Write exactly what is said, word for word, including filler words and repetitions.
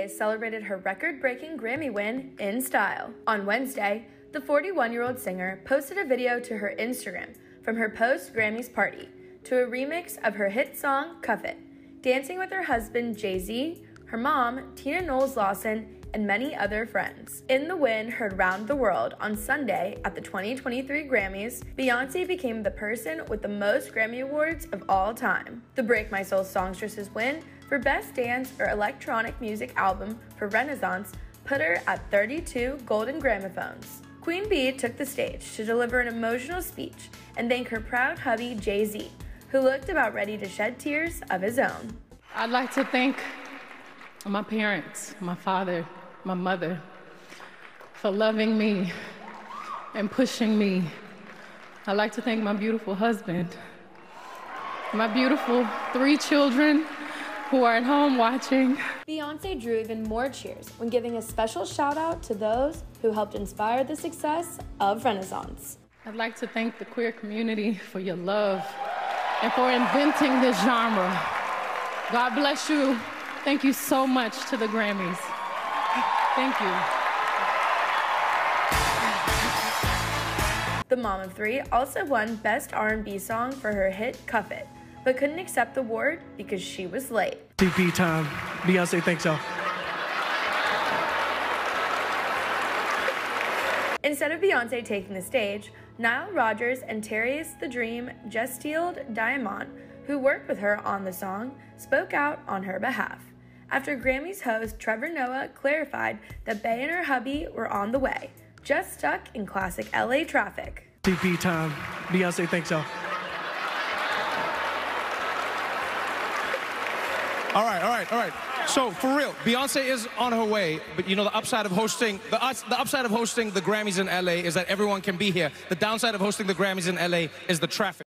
Beyoncé celebrated her record-breaking Grammy win in style. On Wednesday, the forty-one-year-old singer posted a video to her Instagram from her post-Grammys party to a remix of her hit song, Cuff It, dancing with her husband, Jay-Z, her mom, Tina Knowles Lawson, and many other friends. In the win heard round the world on Sunday at the twenty twenty-three Grammys, Beyoncé became the person with the most Grammy Awards of all time. The Break My Soul songstress's win for Best Dance or Electronic Music Album for Renaissance put her at thirty-two Golden Gramophones. Queen B took the stage to deliver an emotional speech and thank her proud hubby, Jay-Z, who looked about ready to shed tears of his own. I'd like to thank my parents, my father, my mother, for loving me and pushing me. I'd like to thank my beautiful husband, my beautiful three children who are at home watching. Beyoncé drew even more cheers when giving a special shout out to those who helped inspire the success of Renaissance. I'd like to thank the queer community for your love and for inventing this genre. God bless you. Thank you so much to the Grammys. Thank you. The mom of three also won Best R and B Song for her hit Cuff It, but couldn't accept the award because she was late. T P time. Beyoncé thanks y'all. Instead of Beyoncé taking the stage, Nile Rodgers and Terius the Dream just stealed Diamond, who worked with her on the song, spoke out on her behalf. After Grammys host Trevor Noah clarified that Bey and her hubby were on the way, just stuck in classic L A traffic. T P time. Beyoncé thanks y'all. All right, all right, all right. So for real, Beyoncé is on her way, but you know the upside of hosting the, the upside of hosting the Grammys in L A is that everyone can be here. The downside of hosting the Grammys in L A is the traffic.